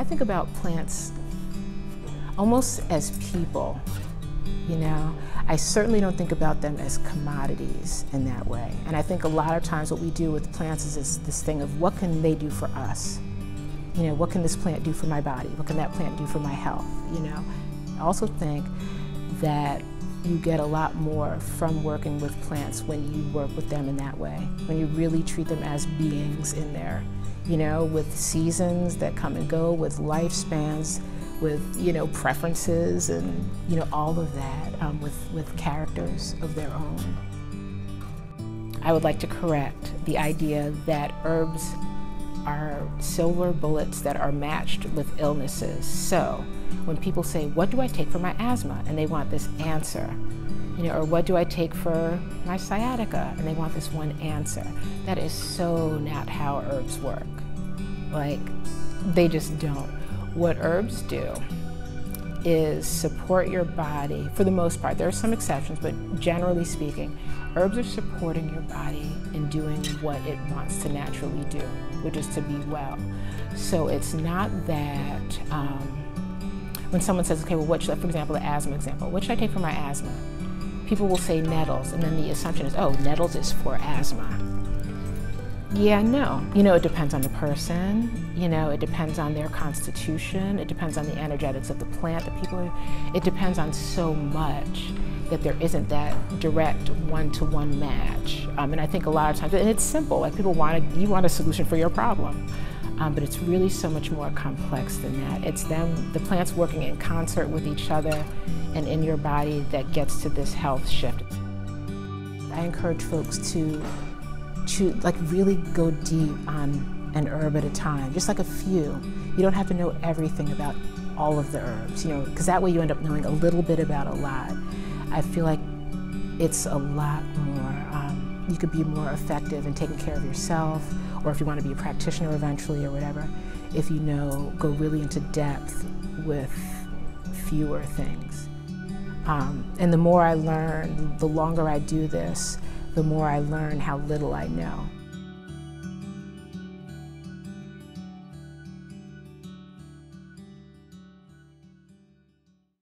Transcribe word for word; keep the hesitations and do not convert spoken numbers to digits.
I think about plants almost as people, you know. I certainly don't think about them as commodities in that way. And I think a lot of times what we do with plants is this, this thing of what can they do for us? You know, what can this plant do for my body? What can that plant do for my health, you know? I also think that you get a lot more from working with plants when you work with them in that way, when you really treat them as beings in there, you know, with seasons that come and go, with lifespans, with, you know, preferences and, you know, all of that, um, with, with characters of their own. I would like to correct the idea that herbs are silver bullets that are matched with illnesses. So when people say, what do I take for my asthma? And they want this answer. You know, or what do I take for my sciatica? And they want this one answer. That is so not how herbs work. Like, they just don't. What herbs do is support your body, for the most part. There are some exceptions, but generally speaking, herbs are supporting your body in doing what it wants to naturally do, which is to be well. So it's not that um, when someone says, okay, well, what should I, for example, the asthma example, what should I take for my asthma? People will say nettles, and then the assumption is, oh, nettles is for asthma. Yeah, no. You know, it depends on the person, you know, it depends on their constitution, it depends on the energetics of the plant that people are, it depends on so much that there isn't that direct one-to-one match. Um, and I think a lot of times, and it's simple, like people want a, you want a solution for your problem, um, but it's really so much more complex than that. It's them, the plants working in concert with each other and in your body that gets to this health shift. I encourage folks to to like really go deep on an herb at a time, just like a few. You don't have to know everything about all of the herbs, you know, because that way you end up knowing a little bit about a lot. I feel like it's a lot more, um, you could be more effective in taking care of yourself, or if you want to be a practitioner eventually or whatever, if you know, go really into depth with fewer things. Um, and the more I learn, the longer I do this, the more I learn how little I know.